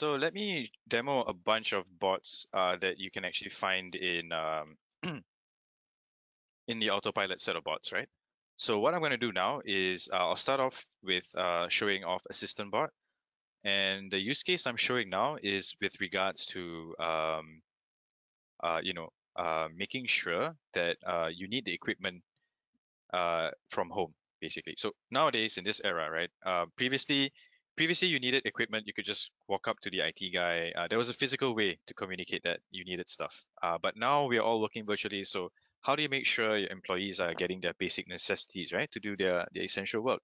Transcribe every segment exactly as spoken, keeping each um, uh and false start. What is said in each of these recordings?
So let me demo a bunch of bots uh, that you can actually find in um, in the Autopilot set of bots, right? So what I'm going to do now is uh, I'll start off with uh, showing off Assistant Bot. And the use case I'm showing now is with regards to, um, uh, you know, uh, making sure that uh, you need the equipment uh, from home, basically. So nowadays in this era, right, uh, previously, previously you needed equipment, you could just walk up to the I T guy. Uh, there was a physical way to communicate that you needed stuff. Uh, but now we are all working virtually, so how do you make sure your employees are getting their basic necessities, right, to do their, their essential work?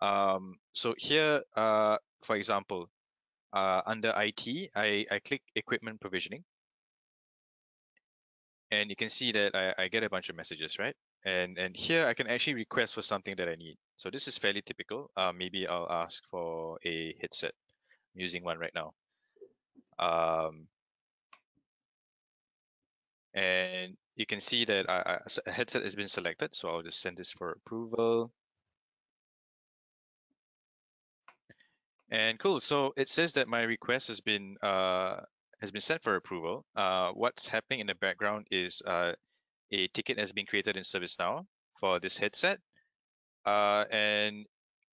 Um, so here, uh, for example, uh, under I T, I, I click equipment provisioning. And you can see that I, I get a bunch of messages, right? And, and here I can actually request for something that I need. So this is fairly typical. Uh, maybe I'll ask for a headset. I'm using one right now. Um, and you can see that I, I, a headset has been selected. So I'll just send this for approval. And cool. So it says that my request has been uh, has been sent for approval. Uh, what's happening in the background is uh, a ticket has been created in ServiceNow for this headset. Uh, and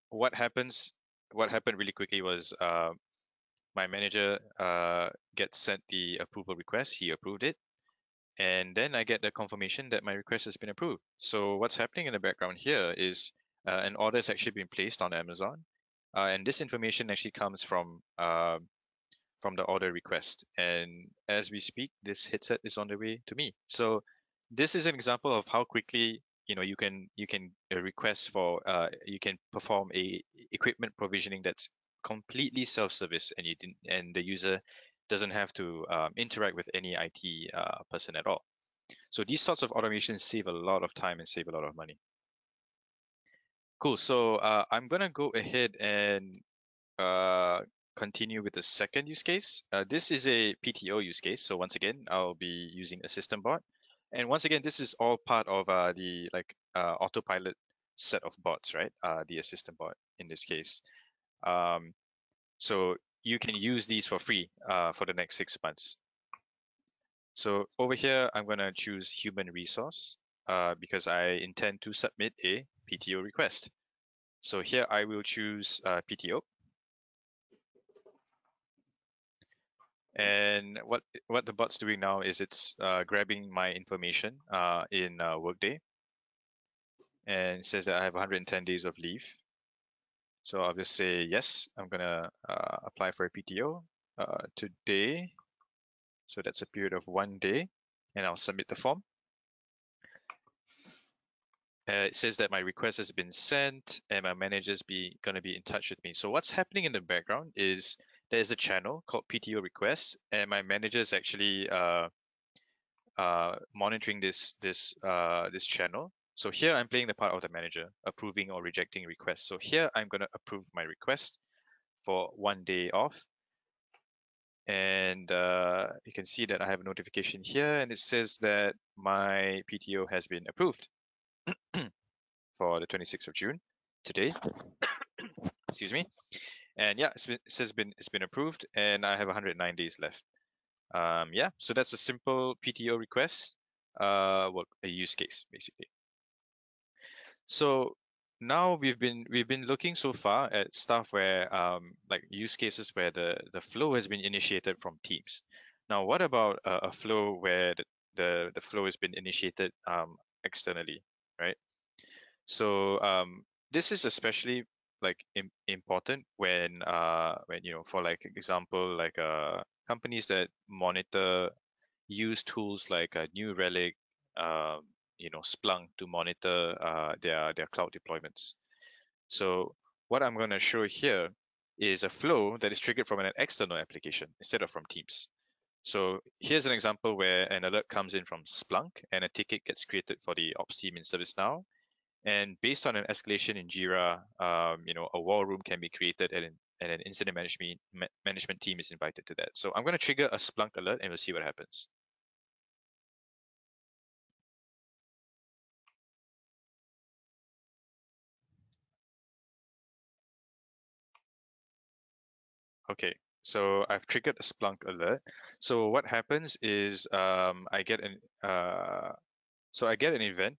what happens? What happened really quickly was uh, my manager uh, gets sent the approval request. He approved it, and then I get the confirmation that my request has been approved. So what's happening in the background here is uh, an order has actually been placed on Amazon. Uh, and this information actually comes from uh, from the order request. And as we speak, this headset is on the way to me. So this is an example of how quickly you know you can you can request for uh, you can perform a equipment provisioning that's completely self-service, and you didn't, and the user doesn't have to um, interact with any I T uh, person at all. So these sorts of automations save a lot of time and save a lot of money. Cool. So uh, I'm going to go ahead and uh, continue with the second use case. Uh, this is a P T O use case. So once again, I'll be using Assistant Bot. And once again, this is all part of uh, the like uh, Autopilot set of bots, right? Uh, the Assistant Bot in this case. Um, so you can use these for free uh, for the next six months. So over here, I'm going to choose Human Resource uh, because I intend to submit a P T O request. So here I will choose uh, P T O. And what what the bot's doing now is it's uh, grabbing my information uh, in uh, Workday, and it says that I have one hundred ten days of leave. So I'll just say yes. I'm gonna uh, apply for a P T O uh, today. So that's a period of one day, and I'll submit the form. Uh, it says that my request has been sent and my manager's be going to be in touch with me. So what's happening in the background is there's a channel called P T O requests, and my manager is actually uh, uh, monitoring this this uh, this channel. So here I'm playing the part of the manager, approving or rejecting requests. So here I'm going to approve my request for one day off. And uh, you can see that I have a notification here, and it says that my P T O has been approved for the twenty-sixth of June today. Excuse me. And yeah, it's been, it says been it's been approved, and I have one hundred nine days left. Um, yeah, so that's a simple P T O request, uh, well, a use case basically. So now we've been we've been looking so far at stuff where um, like use cases where the the flow has been initiated from teams. Now, what about uh, a flow where the, the the flow has been initiated um, externally, right? So um, this is especially like im important when uh, when you know for like example like uh, companies that monitor use tools like uh, New Relic, uh, you know Splunk to monitor uh, their their cloud deployments. So what I'm going to show here is a flow that is triggered from an external application instead of from Teams. So here's an example where an alert comes in from Splunk and a ticket gets created for the ops team in ServiceNow. And based on an escalation in Jira, um, you know, a war room can be created, and, and an incident management ma management team is invited to that. So I'm going to trigger a Splunk alert, and we'll see what happens. Okay, So I've triggered a Splunk alert. So what happens is um, I get an uh, so I get an event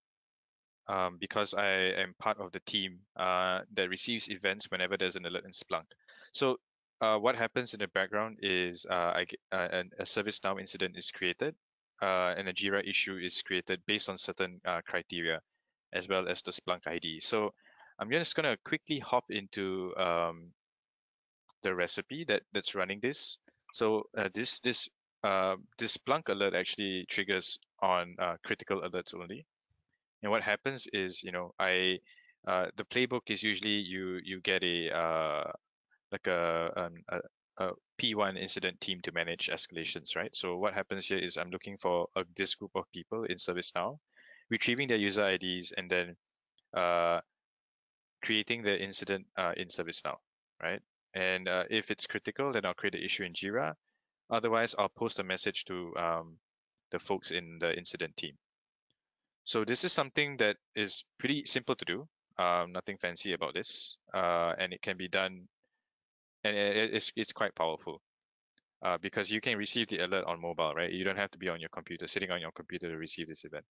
um, because I am part of the team uh, that receives events whenever there's an alert in Splunk. So uh, what happens in the background is uh, I get, uh, a ServiceNow incident is created uh, and a Jira issue is created based on certain uh, criteria, as well as the Splunk I D. So I'm just gonna quickly hop into um, the recipe that that's running this. So uh, this this uh, this Splunk alert actually triggers on uh, critical alerts only. And what happens is, you know, I uh, the playbook is usually you you get a uh, like a, an, a a P one incident team to manage escalations, right? So what happens here is I'm looking for a, this group of people in ServiceNow, retrieving their user I Ds, and then uh, creating the incident uh, in ServiceNow, right? And uh, if it's critical, then I'll create an issue in Jira. Otherwise, I'll post a message to um, the folks in the incident team. So this is something that is pretty simple to do. Um, nothing fancy about this, uh, and it can be done. And it's it's quite powerful uh, because you can receive the alert on mobile, right? You don't have to be on your computer, sitting on your computer to receive this event.